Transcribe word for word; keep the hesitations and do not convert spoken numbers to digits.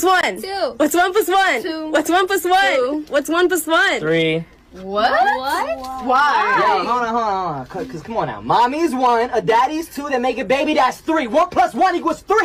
plus one? Two. What's one plus one? Two. What's one plus one? Two. What's one plus one? Three. What? What? Why? Yo, hold on, hold on, hold on. Cause, Cause come on now. Mommy's one, a daddy's two, that make a baby, that's three. One plus one equals three.